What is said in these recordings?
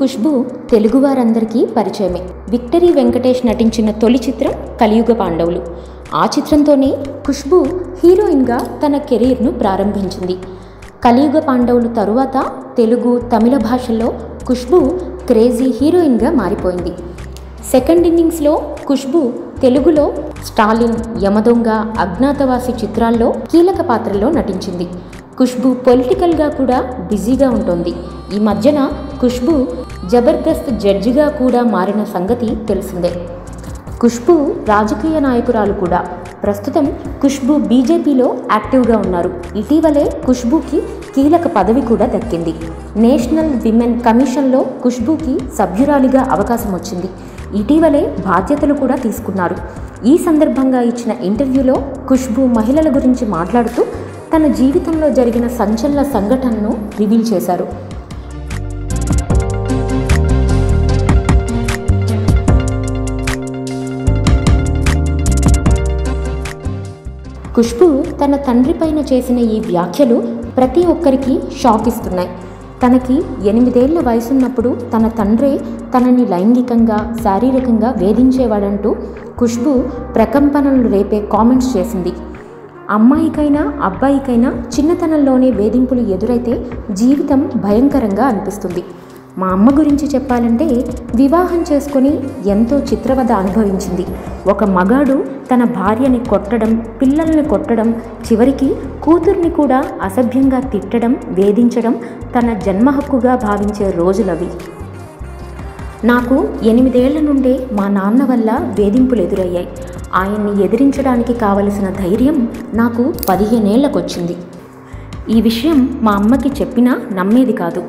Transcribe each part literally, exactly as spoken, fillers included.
खुश्बू तेलुगु वारंदरिकी परिचयमे। विक्टरी वेंकटेश नटिंचिन तोलि चित्रं कलियुग पांडवुलु। आ चित्रंतोने खुश्बू हीरोइन गा तन कैरियर नु प्रारंभिंचिंदी। कलियुग पांडवुलु तरुवात तेलुगु तमिळ भाषलो खुश्बू क्रेजी हीरोइन गा मारिपोयिंदी। सेकंड इन्निंग्स लो खुश्बू तेलुगुलो स्टालिन, यमदोंग, अज्ञातवासी चित्राల్లో కీలక పాత్రలో నటించింది। खुश्बू పొలిటికల్ గా కూడా బిజీగా ఉంటుంది। ఈ మధ్యన खुश्बू జబర్దస్త్ జడ్జిగా కూడా మారిన సంగతి తెలిసిందే। खुश्बू రాజకీయ నాయకురాలు కూడా। ప్రస్తుతం खुश्बू బీజేపీలో యాక్టివ్ గా ఉన్నారు। ఇటీవలే खुश्बूకి కీలక పదవి కూడా దక్కింది। నేషనల్ విమెన్ కమిషన్ లో खुश्बूకి సభ్యురాలిగా అవకాశం వచ్చింది। ఇటీవలే బాధ్యతలు కూడా తీసుకున్నారు। ఈ సందర్భంగా ఇచ్చిన ఇంటర్వ్యూలో खुश्बू మహిళల గురించి మాట్లాడుతూ తన జీవితంలో జరిగిన సంచలన సంఘటనను రివీల్ చేశారు। खुश्बू తన తండ్రిపైన చేసిన ఈ వ్యాఖ్యలు ప్రతి ఒక్కరికి షాక్ ఇస్తున్నాయి। తనకి ఎనిమిదేళ్ల వయసున్నప్పుడు తన తండ్రే తనని లైంగికంగా శారీరకంగా వేధించేవాడంటూ खुश्बू ప్రకంపనలు రేపే కామెంట్స్ చేసింది। అమ్మాయికైనా అబ్బాయికైనా చిన్నతనంలోనే వేధింపులు ఎదురైతే జీవితం భయంకరంగా అనిపిస్తుంది। మా అమ్మ గురించి చెప్పాలంటే వివాహం చేసుకొని ఎంతో చిత్రవద అనుభవించింది। ఒక మగాడు తన భార్యని కొట్టడం, పిల్లల్ని కొట్టడం, చివరికి కూతుర్ని కూడా అసభ్యంగా తిట్టడం, వేధించడం తన జన్మ హక్కుగా భావించే రోజులవి। నాకు ఎనిమిదేళ్ల నుండే మా నాన్న వల్ల వేధింపులు ఎదురయ్యాయి। ఆయన్ని ఎదిరించడానికి కావలసిన ధైర్యం నాకు పదిహేనేళ్లకు వచ్చింది। ఈ విషయం మా అమ్మకి చెప్పినా నమ్మేది కాదు।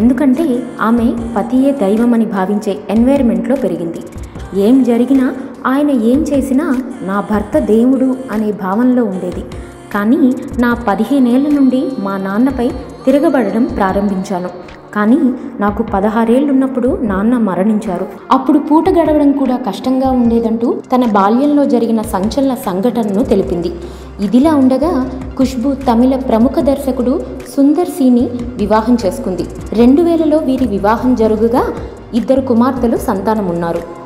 ఎందుకంటే ఆమె పతియే దైవమని భావించే ఎన్వైర్న్మెంట్లో పెరిగింది। ఏం జరిగినా ఆయన ఏం చేసినా నా భర్త దేవుడు అనే భావనలో ఉండేది। కానీ నా పదిహేనేళ్ల నుండి మా నాన్నపై తిరగబడడం ప్రారంభించాను। కానీ నాకు పదహారేళ్ళు ఉన్నప్పుడు నాన్న మరణించారు। అప్పుడు పూట గడవడం కూడా కష్టంగా ఉండేదంటూ తన బాల్యంలో జరిగిన సంచలన సంఘటనను తెలిపింది। ఇదిలా ఉండగా खुश्बू తమిళ ప్రముఖ దర్శకుడు సుందర్ సీని వివాహం చేసుకుంది। రెండు వేలలో వీరి వివాహం జరుగుగా ఇద్దరు కుమార్తెలు సంతానం ఉన్నారు।